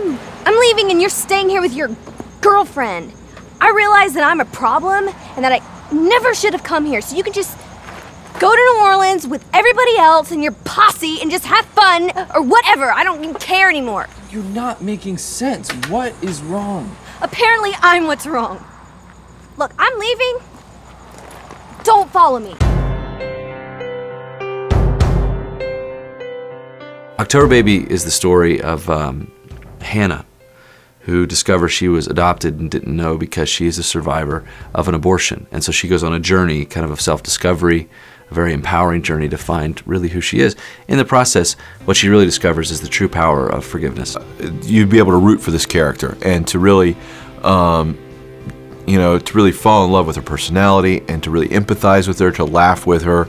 I'm leaving and you're staying here with your girlfriend. I realize that I'm a problem and that I never should have come here, so you can just go to New Orleans with everybody else and your posse and just have fun or whatever. I don't even care anymore. You're not making sense. What is wrong? Apparently, I'm what's wrong. Look, I'm leaving. Don't follow me. October Baby is the story of Hannah, who discovers she was adopted and didn't know because she is a survivor of an abortion. And so she goes on a journey, kind of self-discovery, a very empowering journey to find really who she is. In the process, what she really discovers is the true power of forgiveness. You'd be able to root for this character and to really, you know, to really fall in love with her personality and to really empathize with her, to laugh with her.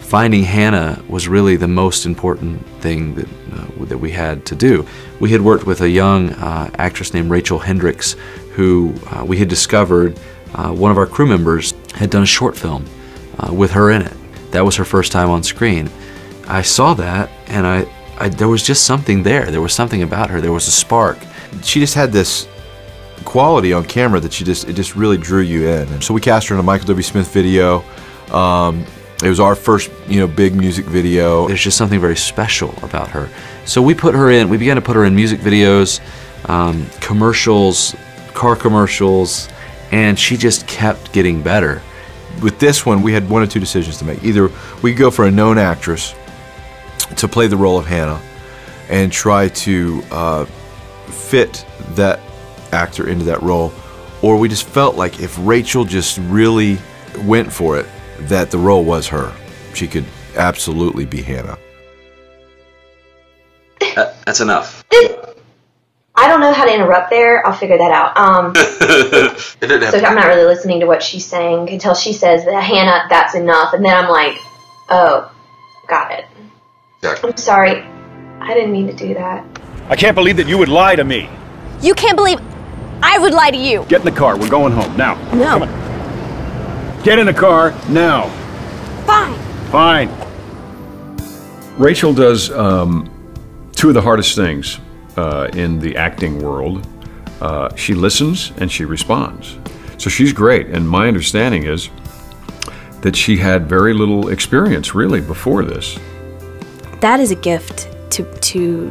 Finding Hannah was really the most important thing that, that we had to do. We had worked with a young actress named Rachel Hendricks, who we had discovered one of our crew members had done a short film with her in it. That was her first time on screen. I saw that and I there was just something there. There was something about her. There was a spark. She just had this quality on camera that she just, it just really drew you in. And so we cast her in a Michael W. Smith video. It was our first, you know, big music video. There's just something very special about her. So we put her in, we began to put her in music videos, commercials, car commercials, and she just kept getting better. With this one, we had one of two decisions to make. Either we could go for a known actress to play the role of Hannah and try to fit that actor into that role, or we just felt like if Rachel just really went for it, that the role was her. She could absolutely be Hannah. That's enough. I don't know how to interrupt there. I'll figure that out. So I'm not really listening to what she's saying until she says, Hannah, that's enough. And then I'm like, oh, got it. Exactly. I'm sorry. I didn't mean to do that. I can't believe that you would lie to me. You can't believe I would lie to you. Get in the car. We're going home now. No. Come on. Get in the car now. Fine. Fine. Rachel does two of the hardest things. In the acting world, she listens and she responds. So she's great, and my understanding is that she had very little experience really before this. That is a gift to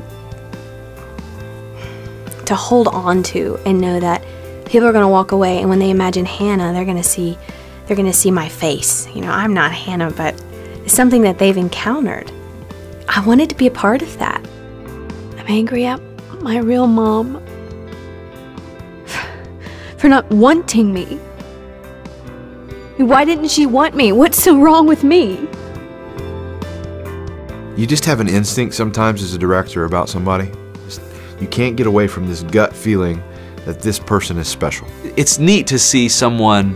hold on to and know that people are going to walk away, and when they imagine Hannah, they're going to see my face. You know, I'm not Hannah, but it's something that they've encountered. I wanted to be a part of that. I'm angry at my real mom for not wanting me. Why didn't she want me? What's so wrong with me? You just have an instinct sometimes as a director about somebody. You can't get away from this gut feeling that this person is special. It's neat to see someone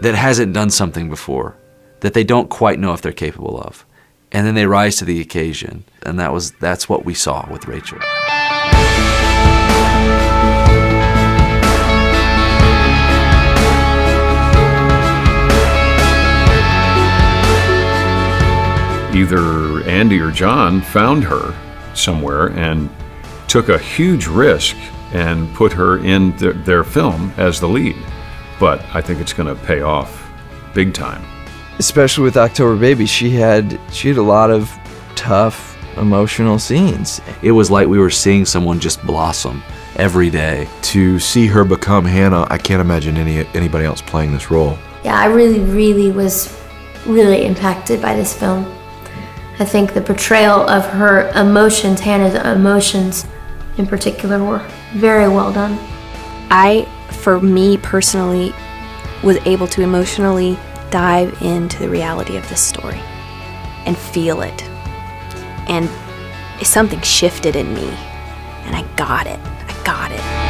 that hasn't done something before, that they don't quite know if they're capable of. And then they rise to the occasion, and that's what we saw with Rachel. Either Andy or John found her somewhere and took a huge risk and put her in their film as the lead, but I think it's going to pay off big time. Especially with October Baby, she had a lot of tough, emotional scenes. It was like we were seeing someone just blossom every day. To see her become Hannah, I can't imagine anybody else playing this role. Yeah, I really was impacted by this film. I think the portrayal of her emotions, Hannah's emotions in particular, were very well done. I, for me personally, was able to emotionally dive into the reality of this story and feel it, and something shifted in me, and I got it.